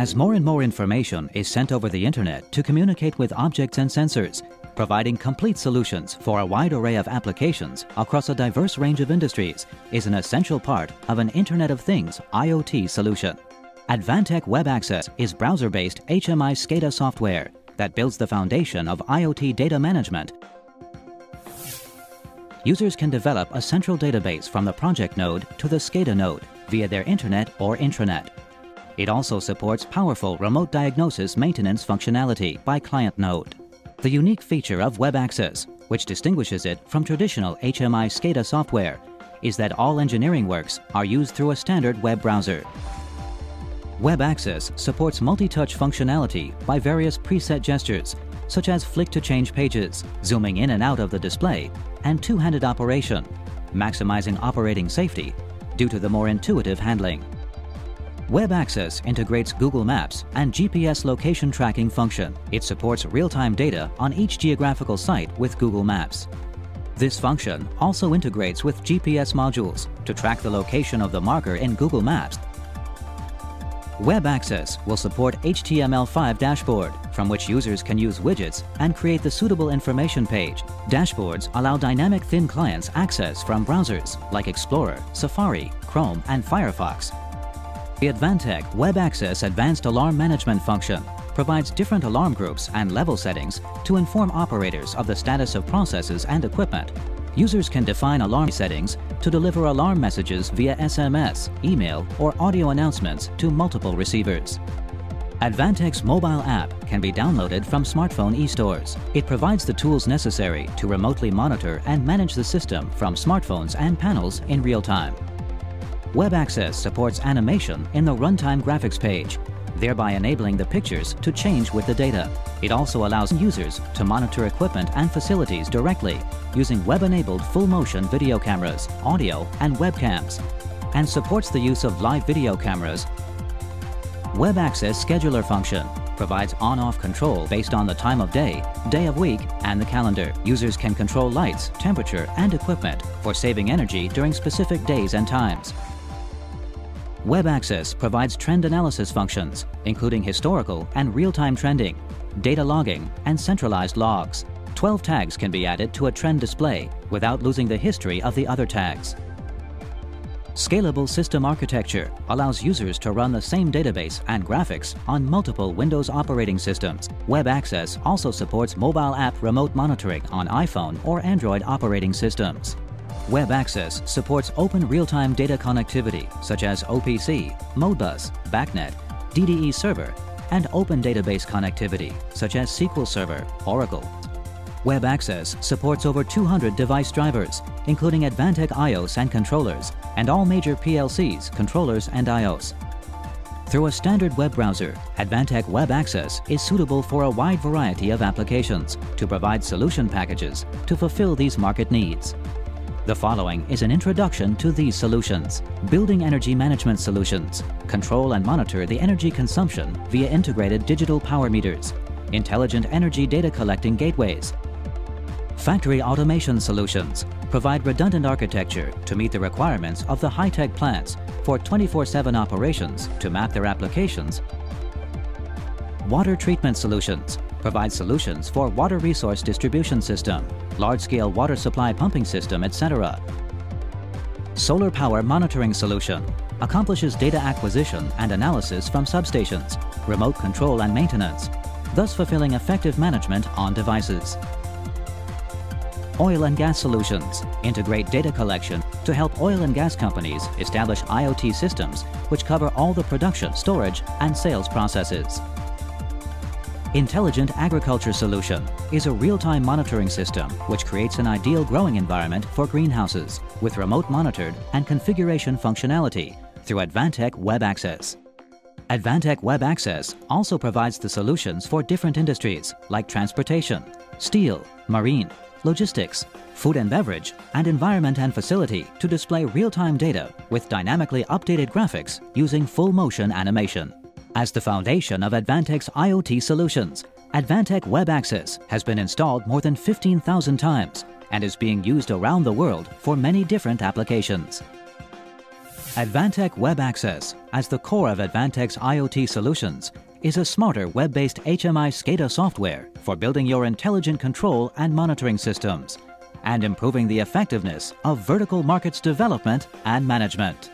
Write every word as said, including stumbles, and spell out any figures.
as more and more information is sent over the Internet to communicate with objects and sensors, providing complete solutions for a wide array of applications across a diverse range of industries is an essential part of an Internet of Things I O T solution. Advantech WebAccess is browser-based H M I SCADA software that builds the foundation of I O T data management. Users can develop a central database from the project node to the SCADA node via their internet or intranet. It also supports powerful remote diagnosis maintenance functionality by client node. The unique feature of WebAccess, which distinguishes it from traditional H M I SCADA software, is that all engineering works are used through a standard web browser. WebAccess supports multi-touch functionality by various preset gestures, such as flick to change pages, zooming in and out of the display, and two-handed operation, maximizing operating safety due to the more intuitive handling. WebAccess integrates Google Maps and G P S location tracking function. It supports real-time data on each geographical site with Google Maps. This function also integrates with G P S modules to track the location of the marker in Google Maps. WebAccess will support H T M L five dashboard, from which users can use widgets and create the suitable information page. Dashboards allow dynamic thin clients access from browsers like Explorer, Safari, Chrome, and Firefox. The Advantech WebAccess Advanced Alarm Management function provides different alarm groups and level settings to inform operators of the status of processes and equipment. Users can define alarm settings to deliver alarm messages via S M S, email, or audio announcements to multiple receivers. Advantech's mobile app can be downloaded from smartphone e-stores. It provides the tools necessary to remotely monitor and manage the system from smartphones and panels in real time. WebAccess supports animation in the runtime graphics page, thereby enabling the pictures to change with the data. It also allows users to monitor equipment and facilities directly using web-enabled full-motion video cameras, audio, and webcams, and supports the use of live video cameras. WebAccess Scheduler function provides on-off control based on the time of day, day of week, and the calendar. Users can control lights, temperature, and equipment for saving energy during specific days and times. WebAccess provides trend analysis functions, including historical and real-time trending, data logging, and centralized logs. twelve tags can be added to a trend display without losing the history of the other tags. Scalable system architecture allows users to run the same database and graphics on multiple Windows operating systems. WebAccess also supports mobile app remote monitoring on iPhone or Android operating systems. WebAccess supports open real-time data connectivity such as O P C, Modbus, BACnet, D D E server, and open database connectivity such as S Q L Server, Oracle. WebAccess supports over two hundred device drivers, including Advantech I O S and controllers, and all major P L Cs, controllers, and I O S. Through a standard web browser, Advantech WebAccess is suitable for a wide variety of applications to provide solution packages to fulfill these market needs. The following is an introduction to these solutions. Building energy management solutions. Control and monitor the energy consumption via integrated digital power meters. Intelligent energy data collecting gateways. Factory automation solutions. Provide redundant architecture to meet the requirements of the high-tech plants for twenty-four seven operations to map their applications. Water treatment solutions. Provide solutions for water resource distribution system, large-scale water supply pumping system, et cetera. Solar power monitoring solution accomplishes data acquisition and analysis from substations, remote control and maintenance, thus fulfilling effective management on devices. Oil and gas solutions integrate data collection to help oil and gas companies establish I O T systems which cover all the production, storage, and sales processes. Intelligent agriculture solution is a real-time monitoring system which creates an ideal growing environment for greenhouses with remote monitored and configuration functionality through Advantech WebAccess. Advantech WebAccess also provides the solutions for different industries like transportation, steel, marine, logistics, food and beverage, and environment and facility to display real-time data with dynamically updated graphics using full-motion animation. As the foundation of Advantech's I O T solutions, Advantech WebAccess has been installed more than fifteen thousand times and is being used around the world for many different applications. Advantech WebAccess, as the core of Advantech's IoT solutions, is a smarter web-based H M I SCADA software for building your intelligent control and monitoring systems and improving the effectiveness of vertical markets development and management.